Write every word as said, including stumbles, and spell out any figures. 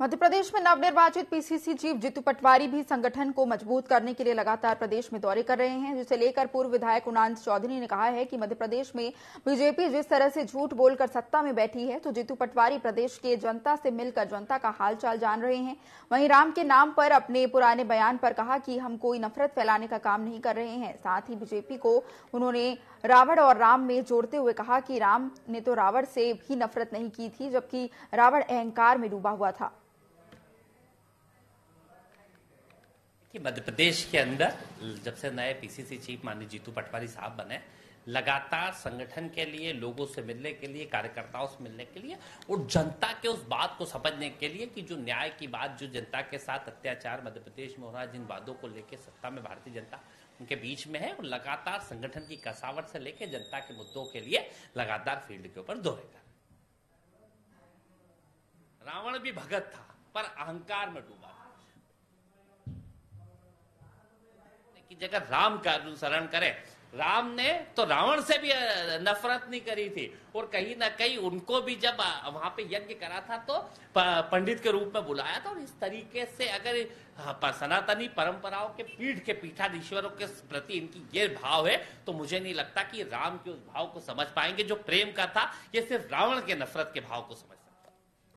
मध्य प्रदेश में नवनिर्वाचित PCC chief Jitu Patwari भी संगठन को मजबूत करने के लिए लगातार प्रदेश में दौरे कर रहे हैं, जिसे लेकर पूर्व विधायक कुणाल चौधरी ने कहा है कि मध्य प्रदेश में बीजेपी जिस तरह से झूठ बोलकर सत्ता में बैठी है तो जीतू पटवारी प्रदेश के जनता से मिलकर जनता का हालचाल जान रहे हैं। वहीं राम के नाम पर अपने पुराने बयान पर कहा कि हम कोई नफरत फैलाने का काम नहीं कर रहे हैं। साथ ही बीजेपी को उन्होंने रावण और राम में जोड़ते हुए कहा कि राम ने तो रावण से भी नफरत नहीं की थी, जबकि रावण अहंकार में डूबा हुआ था। कि मध्य प्रदेश के अंदर जब से नए पीसीसी चीफ माननीय जीतू पटवारी साहब बने, लगातार संगठन के लिए, लोगों से मिलने के लिए, कार्यकर्ताओं से मिलने के लिए और जनता के उस बात को समझने के लिए कि जो न्याय की बात, जो जनता के साथ अत्याचार मध्य प्रदेश में हो रहा है, जिन वादों को लेकर सत्ता में भारतीय जनता उनके बीच में है और लगातार संगठन की कसावट से लेकर जनता के मुद्दों के लिए लगातार फील्ड के ऊपर दौड़ेगा। रावण भी भगत था पर अहंकार में डूबा था कि जगह राम का अनुसरण करें। राम ने तो रावण से भी नफरत नहीं करी थी और कहीं ना कहीं उनको भी जब वहां पे यज्ञ करा था तो पंडित के रूप में बुलाया था। और इस तरीके से अगर सनातनी परंपराओं के पीठ के पीठाधीश्वरों के प्रति इनकी ये भाव है तो मुझे नहीं लगता कि राम के उस भाव को समझ पाएंगे जो प्रेम का था। ये सिर्फ रावण के नफरत के भाव को समझ